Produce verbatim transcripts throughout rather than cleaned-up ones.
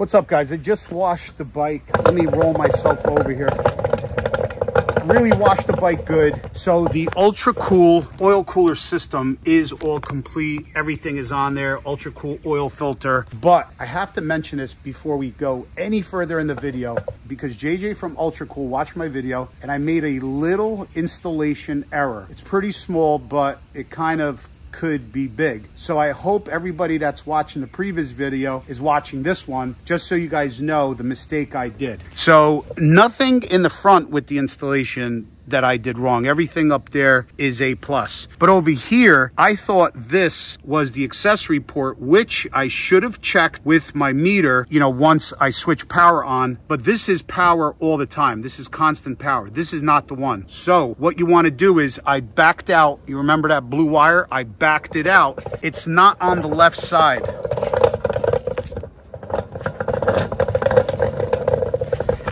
What's up, guys? I just washed the bike. Let me roll myself over here. Really washed the bike good. So the Ultra Cool oil cooler system is all complete. Everything is on there. Ultra Cool oil filter. But I have to mention this before we go any further in the video, because J J from Ultra Cool watched my video and I made a little installation error. It's pretty small, but it kind of could be big. So I hope everybody that's watching the previous video is watching this one, just so you guys know the mistake I did. So nothing in the front with the installation that I did wrong. Everything up there is a plus. But over here, I thought this was the accessory port, which I should have checked with my meter, you know, once I switch power on. But this is power all the time. This is constant power. This is not the one. So what you want to do is, I backed out. You remember that blue wire? I backed it out. It's not on the left side.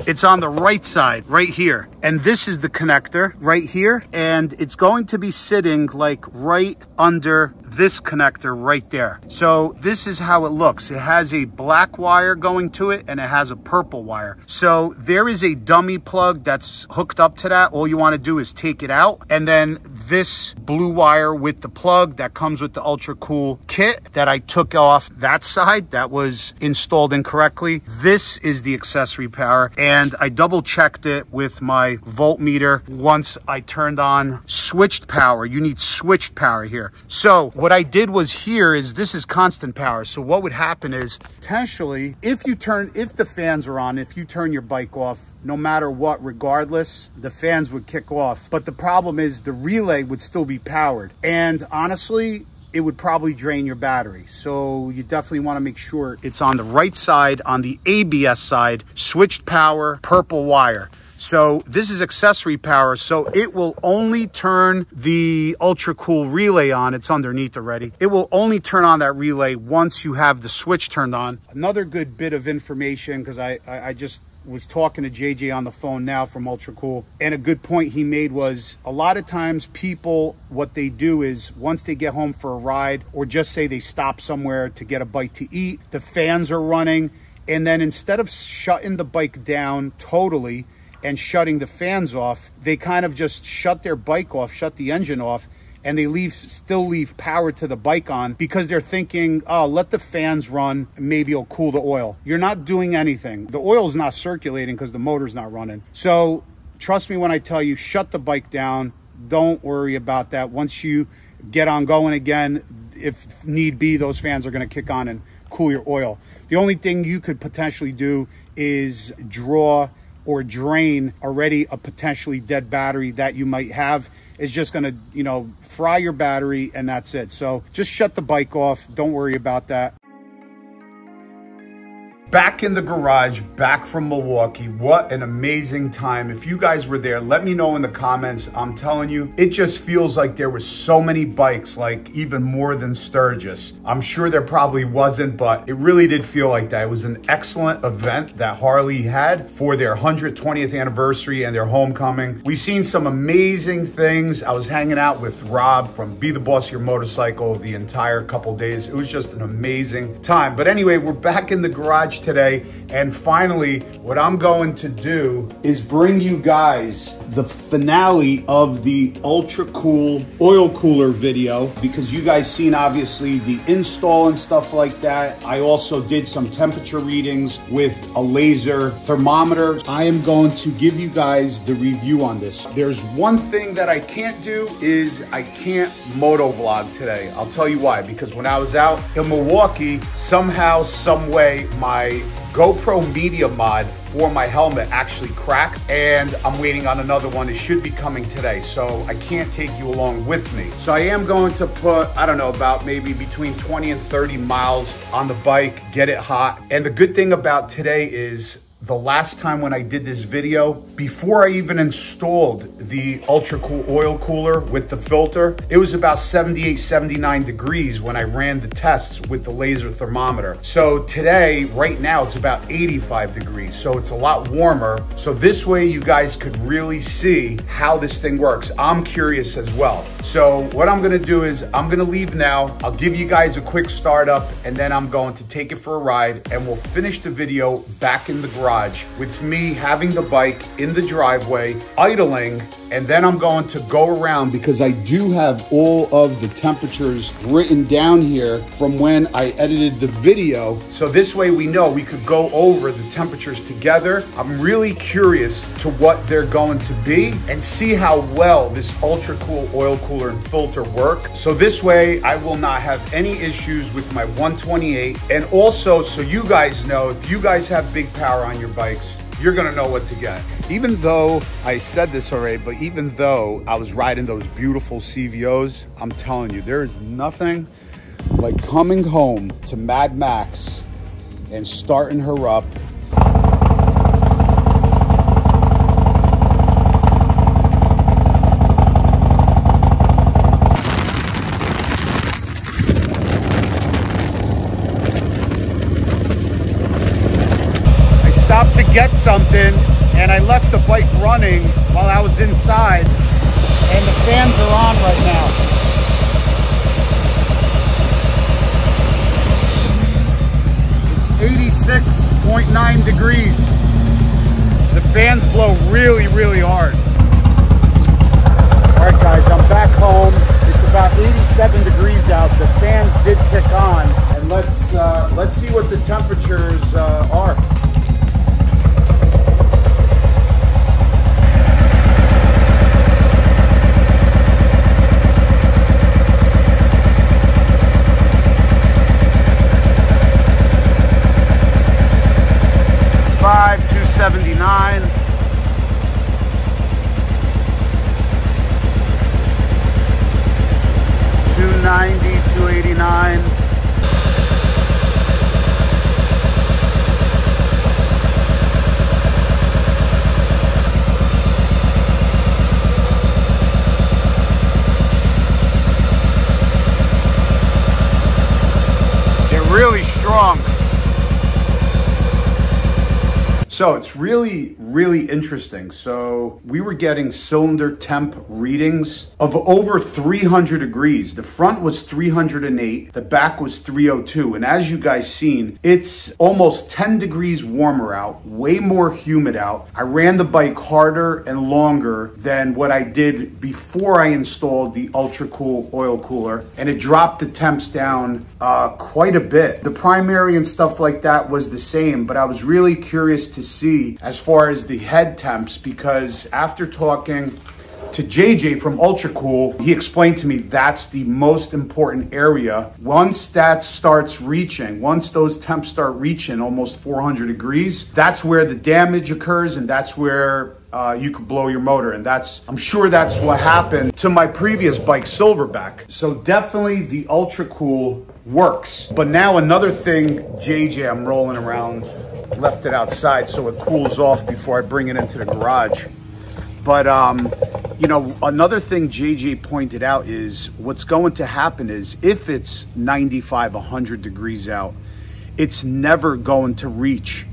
It's on the right side, right here. And this is the connector right here. And it's going to be sitting like right under this connector right there. So this is how it looks. It has a black wire going to it and it has a purple wire. So there is a dummy plug that's hooked up to that. All you want to do is take it out. And then this blue wire with the plug that comes with the Ultra Cool kit that I took off that side, that was installed incorrectly. This is the accessory power. And I double checked it with my voltmeter once I turned on switched power. You need switched power here. So what I did was, here is, this is constant power. So what would happen is, potentially, if you turn, if the fans are on, if you turn your bike off, no matter what, regardless, the fans would kick off. But the problem is the relay would still be powered. And honestly, it would probably drain your battery. So you definitely want to make sure it's on the right side, on the A B S side, switched power, purple wire. So this is accessory power, so it will only turn the Ultra Cool relay on. It's underneath already. It will only turn on that relay once you have the switch turned on. Another good bit of information, because I, I, I just was talking to J J on the phone now from Ultra Cool, and a good point he made was, a lot of times people, what they do is, once they get home for a ride, or just say they stop somewhere to get a bite to eat, the fans are running, and then instead of shutting the bike down totally and shutting the fans off, they kind of just shut their bike off, shut the engine off, and they leave, still leave power to the bike on, because they're thinking, oh, let the fans run, maybe it'll cool the oil. You're not doing anything. The oil's not circulating because the motor's not running. So trust me when I tell you, shut the bike down. Don't worry about that. Once you get on going again, if need be, those fans are going to kick on and cool your oil. The only thing you could potentially do is draw or drain already a potentially dead battery that you might have. It's just gonna, you know, fry your battery, and that's it. So just shut the bike off. Don't worry about that. Back in the garage, back from Milwaukee. What an amazing time. If you guys were there, let me know in the comments. I'm telling you, it just feels like there was so many bikes, like even more than Sturgis. I'm sure there probably wasn't, but it really did feel like that. It was an excellent event that Harley had for their one hundred twentieth anniversary and their homecoming. We've seen some amazing things. I was hanging out with Rob from Be the Boss of Your Motorcycle the entire couple days. It was just an amazing time. But anyway, we're back in the garage today, and finally what I'm going to do is bring you guys the finale of the Ultra Cool oil cooler video, because you guys seen obviously the install and stuff like that. I also did some temperature readings with a laser thermometer. I am going to give you guys the review on this. There's one thing that I can't do, is I can't moto vlog today. I'll tell you why, because when I was out in Milwaukee, somehow, some way, my My GoPro media mod for my helmet actually cracked, and I'm waiting on another one. It should be coming today, so I can't take you along with me. So I am going to put, I don't know, about maybe between twenty and thirty miles on the bike, get it hot. And the good thing about today is the last time when I did this video, before I even installed the Ultra Cool oil cooler with the filter, it was about seventy-eight, seventy-nine degrees when I ran the tests with the laser thermometer. So today, right now, it's about eighty-five degrees, so it's a lot warmer. So this way you guys could really see how this thing works. I'm curious as well. So what I'm gonna do is I'm gonna leave now. I'll give you guys a quick startup, and then I'm going to take it for a ride, and we'll finish the video back in the garage. With me having the bike in the driveway, idling, and then I'm going to go around because I do have all of the temperatures written down here from when I edited the video. So this way we know we could go over the temperatures together. I'm really curious to what they're going to be and see how well this Ultra Cool oil cooler and filter work. So this way I will not have any issues with my one twenty-eight. And also, so you guys know, if you guys have big power on your bikes, you're gonna know what to get. Even though I said this already, but even though I was riding those beautiful C V Os, I'm telling you, there is nothing like coming home to Mad Max and starting her up. To get something, and I left the bike running while I was inside, and the fans are on right now. It's eighty-six point nine degrees. The fans blow really, really hard. All right, guys, I'm back home. It's about eighty-seven degrees out. The fans did kick on, and let's uh, let's see what the temperatures uh, are. two seventy-nine. two ninety, two eighty-nine. They're really strong. So it's really, really interesting. So we were getting cylinder temp readings of over three hundred degrees. The front was three hundred eight, the back was three oh two. And as you guys seen, it's almost ten degrees warmer out, way more humid out. I ran the bike harder and longer than what I did before I installed the Ultra Cool oil cooler. And it dropped the temps down uh, quite a bit. The primary and stuff like that was the same, but I was really curious to see as far as the head temps, because after talking to J J from Ultra Cool, he explained to me that's the most important area. Once that starts reaching, once those temps start reaching almost four hundred degrees, that's where the damage occurs, and that's where Uh, you could blow your motor. And that's, I'm sure that's what happened to my previous bike, Silverback. So definitely the Ultra Cool works. But now another thing, J J, I'm rolling around, left it outside so it cools off before I bring it into the garage. But, um, you know, another thing J J pointed out is what's going to happen is if it's ninety-five, one hundred degrees out, it's never going to reach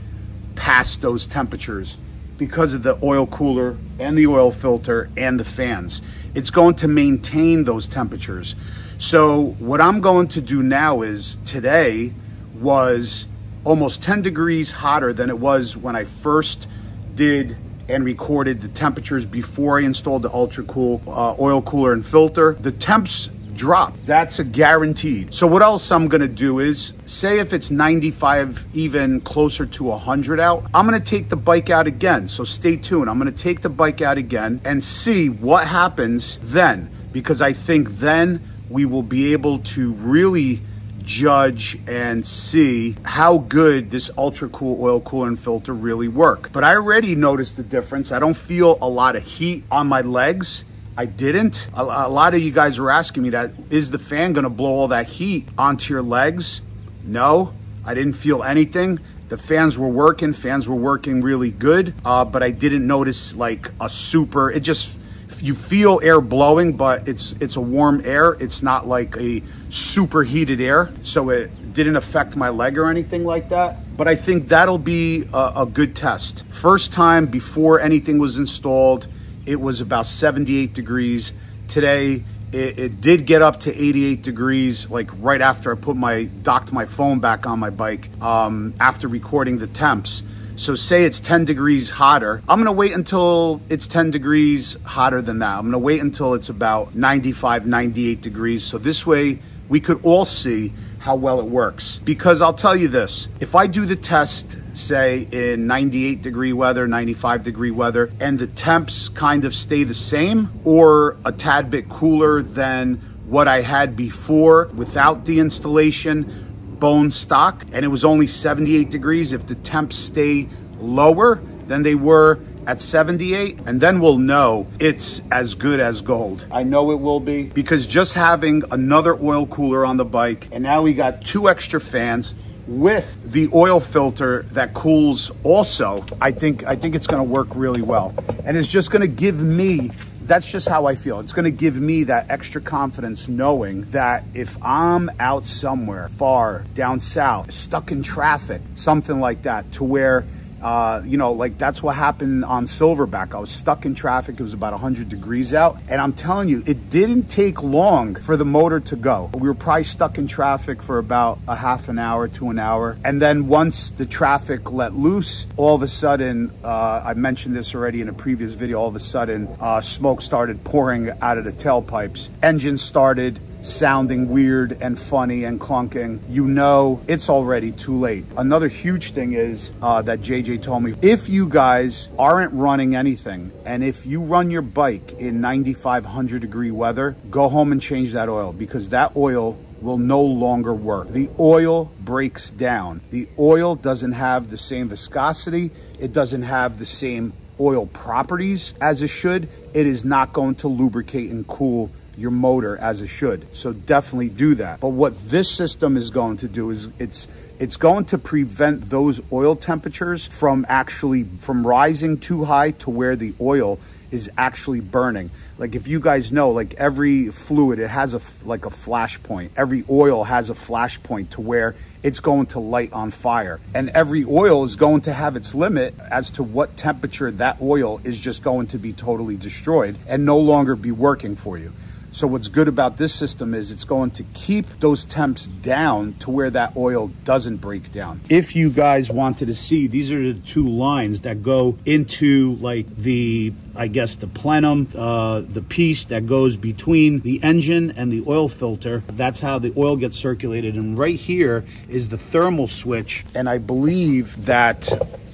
past those temperatures because of the oil cooler and the oil filter and the fans. It's going to maintain those temperatures. So what I'm going to do now is today was almost ten degrees hotter than it was when I first did and recorded the temperatures before I installed the Ultra Cool uh, oil cooler and filter. The temps drop, that's a guaranteed. So what else I'm gonna do is, say if it's ninety-five, even closer to one hundred out, I'm gonna take the bike out again. So stay tuned, I'm gonna take the bike out again and see what happens then, because I think then we will be able to really judge and see how good this Ultra Cool oil cooler and filter really work. But I already noticed the difference. I don't feel a lot of heat on my legs. I didn't. A, a lot of you guys were asking me that, is the fan gonna blow all that heat onto your legs? No, I didn't feel anything. The fans were working, fans were working really good, uh, but I didn't notice like a super, it just, you feel air blowing, but it's it's a warm air. It's not like a super heated air. So it didn't affect my leg or anything like that. But I think that'll be a, a good test. First time before anything was installed, it was about seventy-eight degrees. Today, it, it did get up to eighty-eight degrees, like right after I put my, docked my phone back on my bike um, after recording the temps. So say it's ten degrees hotter. I'm gonna wait until it's ten degrees hotter than that. I'm gonna wait until it's about ninety-five, ninety-eight degrees. So this way we could all see how well it works. Because I'll tell you this, if I do the test, say in ninety-eight degree weather, ninety-five degree weather, and the temps kind of stay the same or a tad bit cooler than what I had before without the installation, bone stock, and it was only seventy-eight degrees, if the temps stay lower than they were at seventy-eight, and then we'll know it's as good as gold. I know it will be, because just having another oil cooler on the bike, and now we got two extra fans with the oil filter that cools also, I think I think it's gonna work really well. And it's just gonna give me, that's just how I feel. It's gonna give me that extra confidence knowing that if I'm out somewhere far down south, stuck in traffic, something like that, to where, uh, you know, like that's what happened on Silverback. I was stuck in traffic, it was about one hundred degrees out. And I'm telling you, it didn't take long for the motor to go. We were probably stuck in traffic for about a half an hour to an hour. And then once the traffic let loose, all of a sudden, uh, I mentioned this already in a previous video, all of a sudden, uh, smoke started pouring out of the tailpipes. Engine started sounding weird and funny and clunking. You know it's already too late. Another huge thing is uh, that J J told me, if you guys aren't running anything and if you run your bike in ninety-five, one hundred degree weather, go home and change that oil, because that oil will no longer work. The oil breaks down. The oil doesn't have the same viscosity. It doesn't have the same oil properties as it should. It is not going to lubricate and cool your motor as it should. So definitely do that. But what this system is going to do is it's it's going to prevent those oil temperatures from actually from rising too high to where the oil is actually burning. Like if you guys know, like every fluid, it has a like a flash point. Every oil has a flash point to where it's going to light on fire. And every oil is going to have its limit as to what temperature that oil is just going to be totally destroyed and no longer be working for you. So what's good about this system is it's going to keep those temps down to where that oil doesn't break down. If you guys wanted to see, these are the two lines that go into like the, I guess the plenum, uh, the piece that goes between the engine and the oil filter. That's how the oil gets circulated. And right here is the thermal switch. And I believe that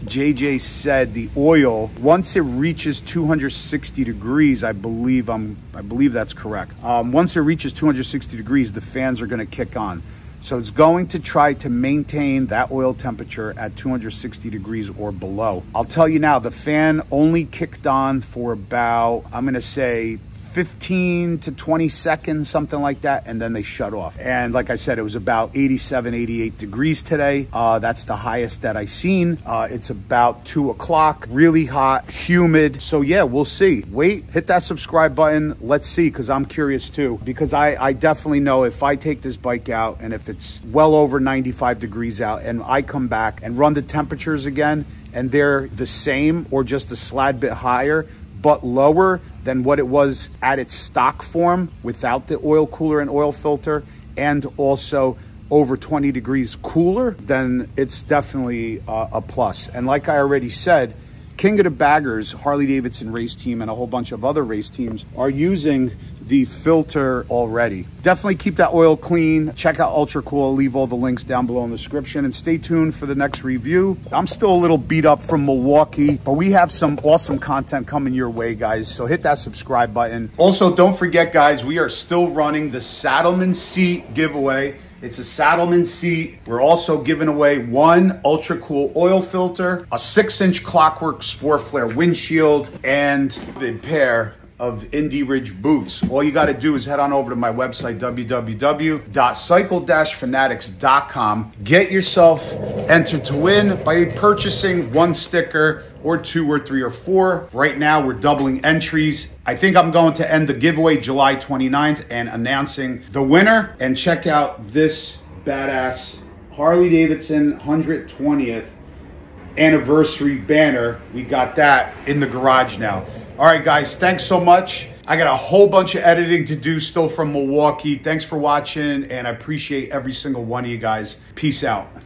J J said the oil, once it reaches two hundred sixty degrees, I believe I'm, I believe that's correct. Um, once it reaches two hundred sixty degrees, the fans are going to kick on. So it's going to try to maintain that oil temperature at two hundred sixty degrees or below. I'll tell you now, the fan only kicked on for about, I'm going to say fifteen to twenty seconds, something like that, and then they shut off. And like I said, it was about eighty-seven, eighty-eight degrees today. Uh, that's the highest that I've seen. Uh, it's about two o'clock, really hot, humid. So yeah, we'll see. Wait, hit that subscribe button. Let's see, because I'm curious too, because I, I definitely know if I take this bike out and if it's well over ninety-five degrees out and I come back and run the temperatures again and they're the same or just a slab bit higher, but lower than what it was at its stock form without the oil cooler and oil filter, and also over twenty degrees cooler, then it's definitely uh, a plus. And like I already said, King of the Baggers, Harley Davidson race team, and a whole bunch of other race teams are using the filter already. Definitely keep that oil clean. Check out Ultra Cool. I'll leave all the links down below in the description, and stay tuned for the next review. I'm still a little beat up from Milwaukee, but we have some awesome content coming your way, guys. So hit that subscribe button. Also, don't forget, guys, we are still running the Saddleman seat giveaway. It's a Saddleman seat. We're also giving away one Ultra Cool oil filter, a six inch Clockwork Sportflare windshield, and a pair of Indy Ridge boots. All you got to do is head on over to my website, w w w dot cycle fanatics dot com. Get yourself entered to win by purchasing one sticker or two or three or four. Right now, we're doubling entries. I think I'm going to end the giveaway July twenty-ninth and announcing the winner. And check out this badass Harley Davidson one hundred twentieth anniversary banner. We got that in the garage now. All right, guys, thanks so much. I got a whole bunch of editing to do still from Milwaukee. Thanks for watching, and I appreciate every single one of you guys. Peace out.